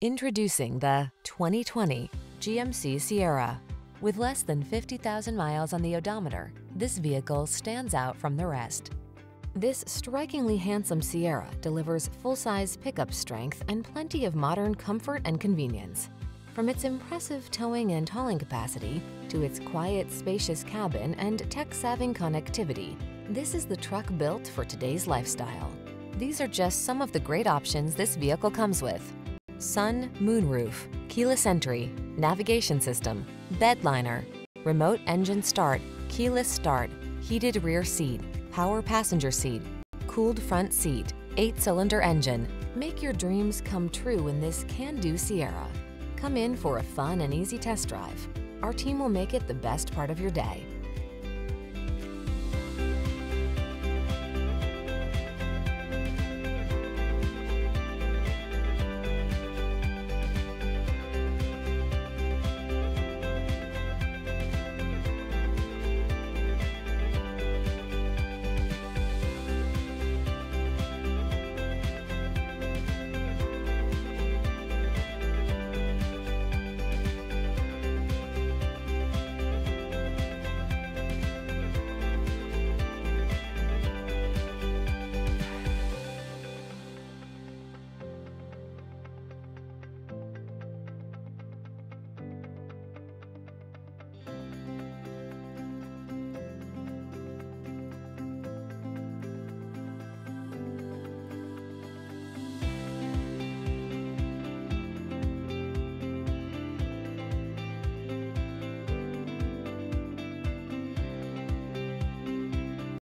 Introducing the 2020 GMC Sierra. With less than 50,000 miles on the odometer, this vehicle stands out from the rest. This strikingly handsome Sierra delivers full-size pickup strength and plenty of modern comfort and convenience. From its impressive towing and hauling capacity to its quiet, spacious cabin and tech-savvy connectivity, this is the truck built for today's lifestyle. These are just some of the great options this vehicle comes with: sun, moonroof, keyless entry, navigation system, bed liner, remote engine start, keyless start, heated rear seat, power passenger seat, cooled front seat, 8-cylinder engine. Make your dreams come true in this can-do Sierra. Come in for a fun and easy test drive. Our team will make it the best part of your day.